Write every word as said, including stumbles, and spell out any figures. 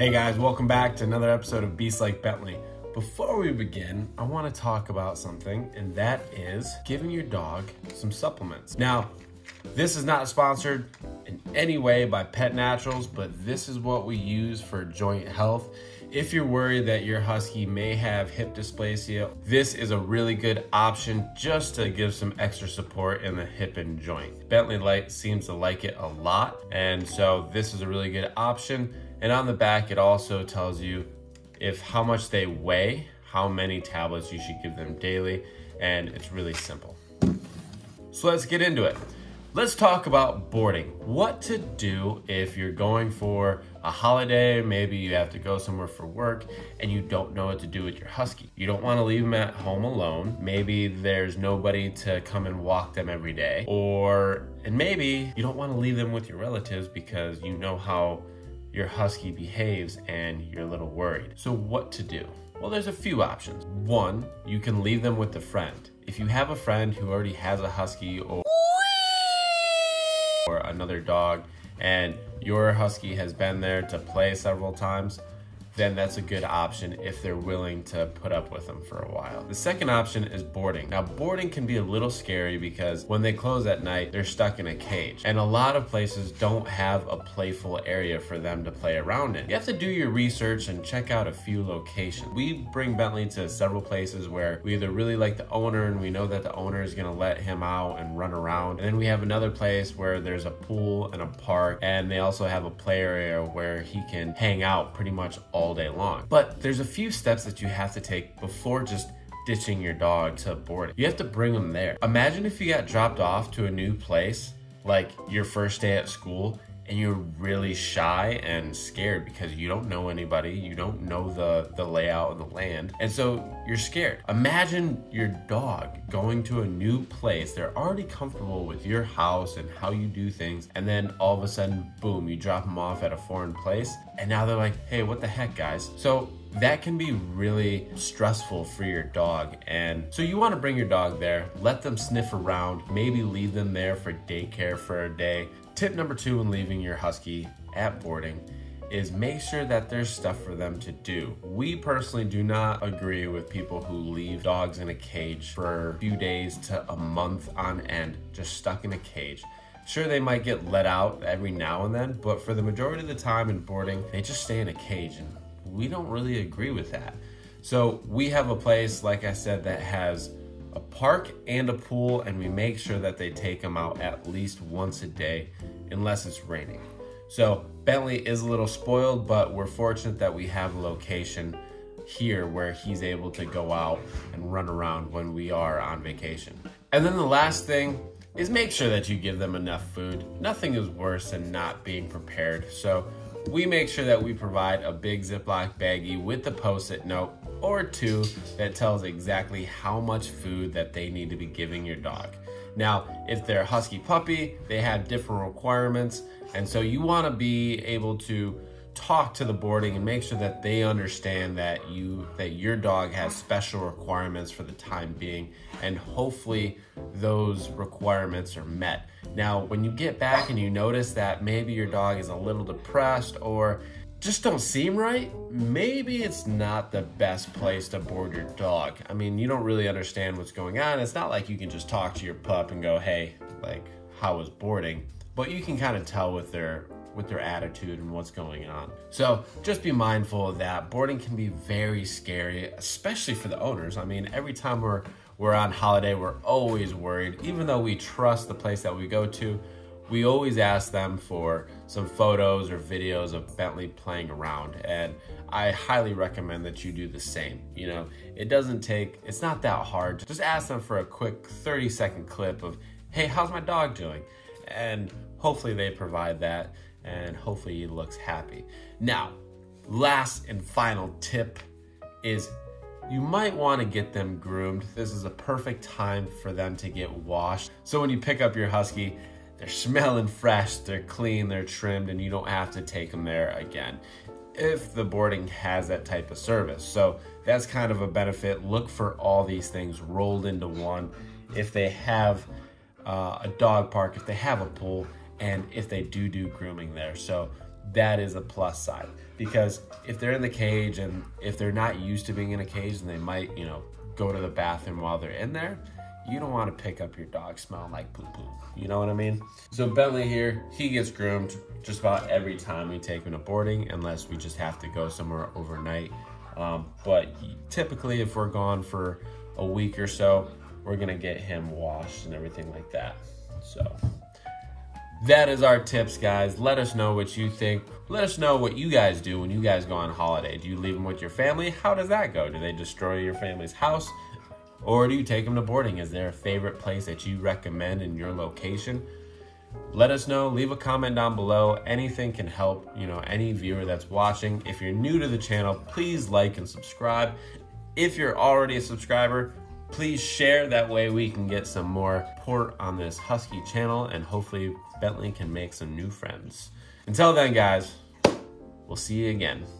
Hey guys, welcome back to another episode of Beast Like Bentley. Before we begin, I want to talk about something, and that is giving your dog some supplements. Now, this is not sponsored in any way by Pet Naturals, but this is what we use for joint health. If you're worried that your husky may have hip dysplasia, this is a really good option just to give some extra support in the hip and joint. Bentley Light seems to like it a lot, and so this is a really good option. And on the back, it also tells you if how much they weigh, how many tablets you should give them daily, and it's really simple. So let's get into it. Let's talk about boarding. What to do if you're going for a holiday, maybe you have to go somewhere for work and you don't know what to do with your husky. You don't want to leave them at home alone. Maybe there's nobody to come and walk them every day. Or, and maybe you don't want to leave them with your relatives because you know how your husky behaves and you're a little worried. So what to do? Well, there's a few options. One, you can leave them with a friend. If you have a friend who already has a husky or or another dog and your husky has been there to play several times, then that's a good option if they're willing to put up with them for a while. The second option is boarding. Now, boarding can be a little scary because when they close at night, they're stuck in a cage, and a lot of places don't have a playful area for them to play around in. You have to do your research and check out a few locations. We bring Bentley to several places where we either really like the owner and we know that the owner is gonna let him out and run around, and then we have another place where there's a pool and a park, and they also have a play area where he can hang out pretty much all all day long. But there's a few steps that you have to take before just ditching your dog to boarding. You have to bring them there. Imagine if you got dropped off to a new place, like your first day at school, and you're really shy and scared because you don't know anybody, you don't know the, the layout of the land, and so you're scared. Imagine your dog going to a new place, they're already comfortable with your house and how you do things, and then all of a sudden, boom, you drop them off at a foreign place, and now they're like, hey, what the heck, guys? So that can be really stressful for your dog, and so you want to bring your dog there, let them sniff around, maybe leave them there for daycare for a day. Tip number two when leaving your husky at boarding is make sure that there's stuff for them to do. We personally do not agree with people who leave dogs in a cage for a few days to a month on end, just stuck in a cage. Sure, they might get let out every now and then, but for the majority of the time in boarding, they just stay in a cage, and we don't really agree with that. So we have a place, like I said, that has a park and a pool, and we make sure that they take them out at least once a day unless it's raining. So Bentley is a little spoiled, but we're fortunate that we have a location here where he's able to go out and run around when we are on vacation. And then the last thing is make sure that you give them enough food. Nothing is worse than not being prepared. So we make sure that we provide a big Ziploc baggie with the post-it note or two that tells exactly how much food that they need to be giving your dog. Now, if they're a husky puppy, they have different requirements, and so you want to be able to talk to the boarding and make sure that they understand that you that your dog has special requirements for the time being, and hopefully those requirements are met. Now, when you get back and you notice that maybe your dog is a little depressed or just don't seem right, maybe it's not the best place to board your dog. I mean, you don't really understand what's going on. It's not like you can just talk to your pup and go, hey, like, how was boarding? But you can kind of tell with their with their attitude and what's going on. So just be mindful of that. Boarding can be very scary, especially for the owners. I mean, every time we're we're on holiday, we're always worried. Even though we trust the place that we go to, we always ask them for some photos or videos of Bentley playing around, and I highly recommend that you do the same. You know, it doesn't take, it's not that hard. Just ask them for a quick thirty second clip of, hey, how's my dog doing? And hopefully they provide that, and hopefully he looks happy. Now, last and final tip is you might want to get them groomed. This is a perfect time for them to get washed. So when you pick up your husky, they're smelling fresh, they're clean, they're trimmed, and you don't have to take them there again if the boarding has that type of service. So that's kind of a benefit. Look for all these things rolled into one. If they have uh, a dog park, if they have a pool, and if they do do grooming there. So that is a plus side, because if they're in the cage and if they're not used to being in a cage and they might, you know, go to the bathroom while they're in there, you don't want to pick up your dog smelling like poo poo. You know what I mean? So Bentley here, he gets groomed just about every time we take him to boarding, unless we just have to go somewhere overnight. Um, but typically if we're gone for a week or so, we're gonna get him washed and everything like that. So that is our tips, guys. Let us know what you think. Let us know what you guys do when you guys go on holiday. Do you leave them with your family? How does that go? Do they destroy your family's house? Or do you take them to boarding? Is there a favorite place that you recommend in your location? Let us know. Leave a comment down below. Anything can help, you know, any viewer that's watching. If you're new to the channel, please like and subscribe. If you're already a subscriber, please share. That way we can get some more support on this Husky channel, and hopefully Bentley can make some new friends. Until then, guys, we'll see you again.